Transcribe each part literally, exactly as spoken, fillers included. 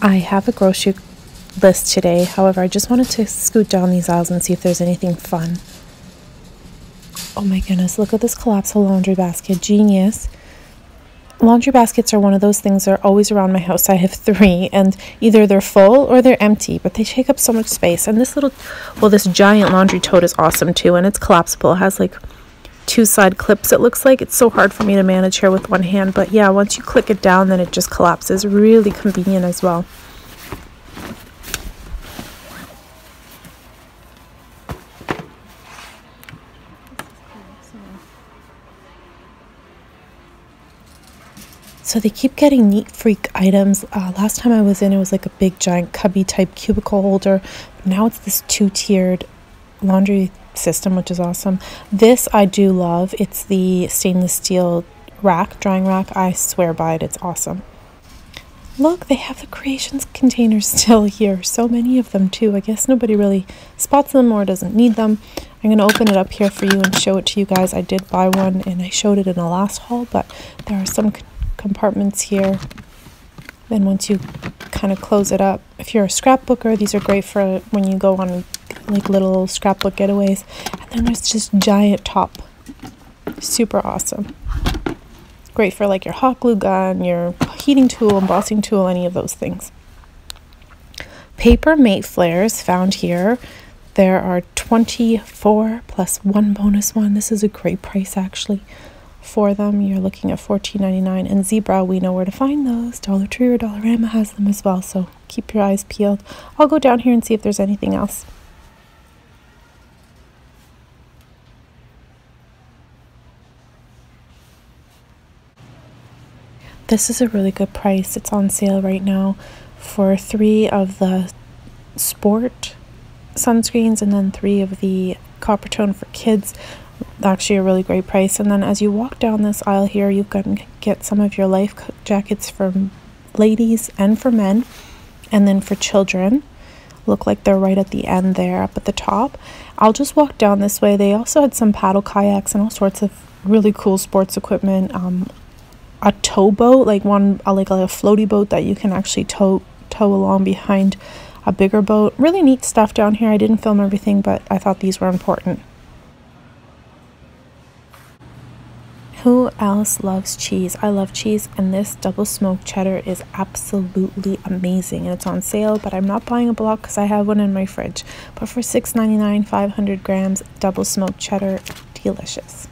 I have a grocery list today, however, I just wanted to scoot down these aisles and see if there's anything fun. Oh my goodness, look at this collapsible laundry basket. Genius. Laundry baskets are one of those things that are always around my house. I have three, and either they're full or they're empty, but they take up so much space. And this little, well, this giant laundry tote is awesome too, and it's collapsible. It has like two side clips, it looks like. It's so hard for me to manage here with one hand, but yeah, once you click it down, then it just collapses. Really convenient as well. So they keep getting neat freak items. Uh, last time I was in, it was like a big giant cubby type cubicle holder. Now it's this two-tiered laundry system, which is awesome. This I do love. It's the stainless steel rack, drying rack. I swear by it. It's awesome. Look, they have the creations containers still here. So many of them too. I guess nobody really spots them or doesn't need them. I'm going to open it up here for you and show it to you guys. I did buy one and I showed it in the last haul, but there are some compartments here. Then once you kind of close it up, if you're a scrapbooker, these are great for when you go on like little scrapbook getaways. And then there's just giant top, super awesome, great for like your hot glue gun, your heating tool, embossing tool, any of those things. Paper Mate flares found here. There are twenty-four plus one bonus one. This is a great price actually for them. You're looking at fourteen ninety-nine, and Zebra, we know where to find those. Dollar Tree or Dollarama has them as well, so keep your eyes peeled. I'll go down here and see if there's anything else. This is a really good price. It's on sale right now for three of the sport sunscreens and then three of the Coppertone for kids. Actually a really great price. And then as you walk down this aisle here, you can get some of your life jackets for ladies and for men, and then for children. Look like they're right at the end there up at the top. I'll just walk down this way. They also had some paddle kayaks and all sorts of really cool sports equipment. Um, a tow boat, like one like a floaty boat that you can actually tow tow along behind a bigger boat. Really neat stuff down here. I didn't film everything, but I thought these were important. Who else loves cheese? I love cheese, and this double smoked cheddar is absolutely amazing, and it's on sale, but I'm not buying a block because I have one in my fridge. But for six ninety-nine, five hundred grams double smoked cheddar, delicious.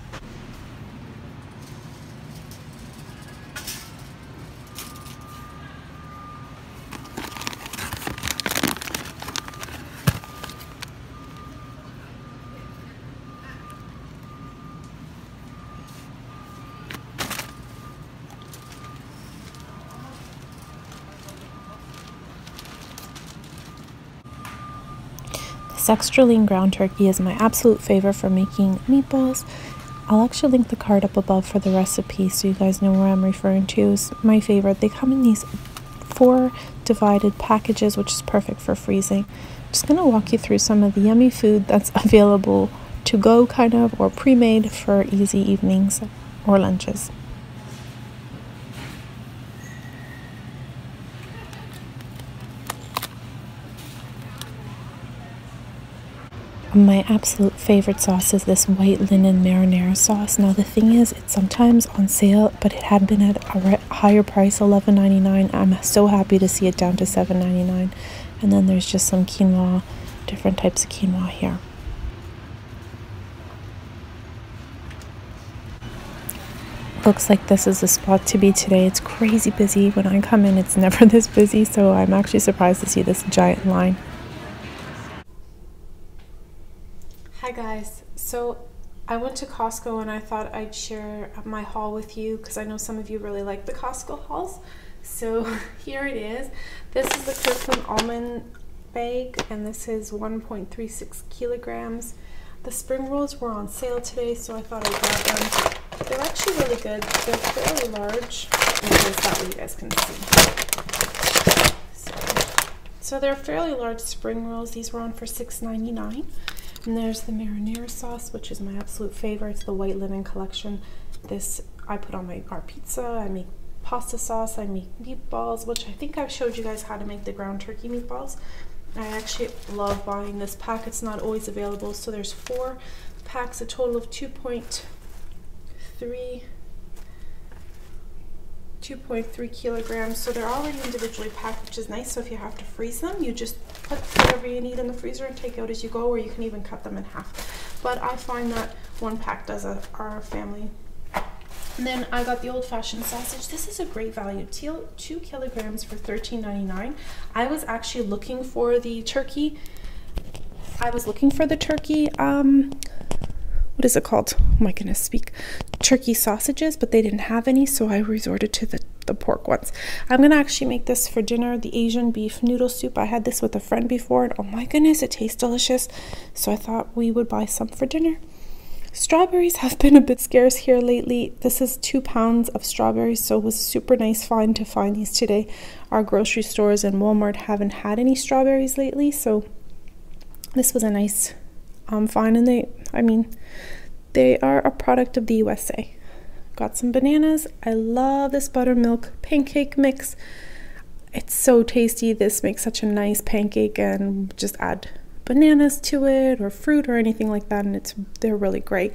Extra lean ground turkey is my absolute favorite for making meatballs. I'll actually link the card up above for the recipe so you guys know where I'm referring to. It's my favorite. They come in these four divided packages, which is perfect for freezing. I'm just going to walk you through some of the yummy food that's available to go, kind of, or pre-made for easy evenings or lunches. My absolute favorite sauce is this white linen marinara sauce. Now the thing is, it's sometimes on sale, but it had been at a higher price, eleven ninety-nine. I'm so happy to see it down to seven ninety-nine. And then there's just some quinoa, different types of quinoa here. Looks like this is the spot to be today. It's crazy busy. When I come in, it's never this busy, so I'm actually surprised to see this giant line. Hi guys, so I went to Costco and I thought I'd share my haul with you because I know some of you really like the Costco hauls. So here it is. This is the Kirkland almond bag, and this is one point three six kilograms. The spring rolls were on sale today, so I thought I got them. They're actually really good. They're fairly large. Is that what you guys can see? So, so they're fairly large spring rolls. These were on for six ninety-nine. And there's the marinara sauce, which is my absolute favorite. It's the white linen collection. This I put on my our pizza. I make pasta sauce. I make meatballs, which I think I've showed you guys how to make the ground turkey meatballs. I actually love buying this pack. It's not always available. So there's four packs, a total of two point three kilograms. So they're already individually packed, which is nice. So if you have to freeze them, you just put whatever you need in the freezer and take out as you go, or you can even cut them in half. But I find that one pack does a, our family. And then I got the old-fashioned sausage. This is a great value, two kilograms for thirteen ninety-nine. I was actually looking for the turkey. I was looking for the turkey, um, what is it called? Oh my goodness, speak. Turkey sausages, but they didn't have any, so I resorted to the, the pork ones. I'm gonna actually make this for dinner, the Asian beef noodle soup. I had this with a friend before, and oh my goodness, it tastes delicious. So I thought we would buy some for dinner. Strawberries have been a bit scarce here lately. This is two pounds of strawberries, so it was super nice find to find these today. Our grocery stores and Walmart haven't had any strawberries lately, so this was a nice um, find. And they, I mean, they are a product of the U S A. Got some bananas. I love this buttermilk pancake mix. It's so tasty. This makes such a nice pancake, and just add bananas to it or fruit or anything like that, and it's they're really great.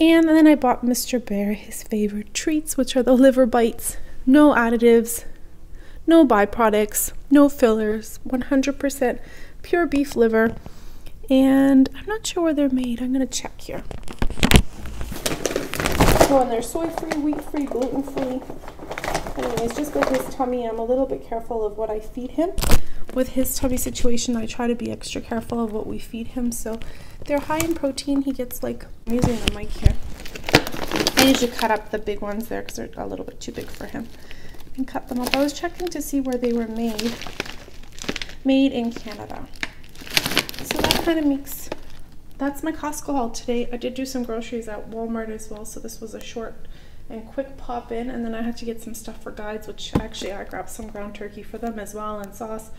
And then I bought Mister Bear his favorite treats, which are the liver bites. No additives, no byproducts, no fillers, one hundred percent pure beef liver. And I'm not sure where they're made. I'm gonna check here. So, and they're soy free, wheat free, gluten free. Anyways, just with his tummy, I'm a little bit careful of what I feed him. With his tummy situation, I try to be extra careful of what we feed him. So they're high in protein. He gets like, I'm using the mic here. I usually cut up the big ones there because they're a little bit too big for him, and cut them up. I was checking to see where they were made. Made in Canada. So that kind of makes, that's my Costco haul today. I did do some groceries at Walmart as well. So this was a short and quick pop in. And then I had to get some stuff for guides, which actually I grabbed some ground turkey for them as well, and sauce.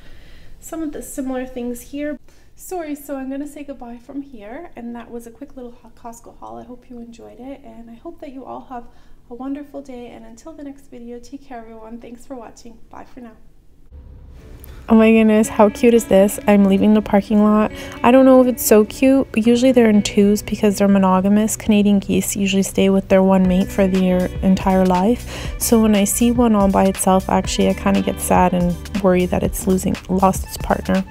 Some of the similar things here. Sorry, so I'm gonna say goodbye from here, and that was a quick little Costco haul. I hope you enjoyed it, and I hope that you all have a wonderful day, and until the next video, take care everyone. Thanks for watching. Bye for now. Oh my goodness, how cute is this? I'm leaving the parking lot. I don't know if it's so cute, but usually they're in twos because they're monogamous. Canadian geese usually stay with their one mate for their entire life. So when I see one all by itself, actually I kind of get sad and worry that it's losing, lost its partner.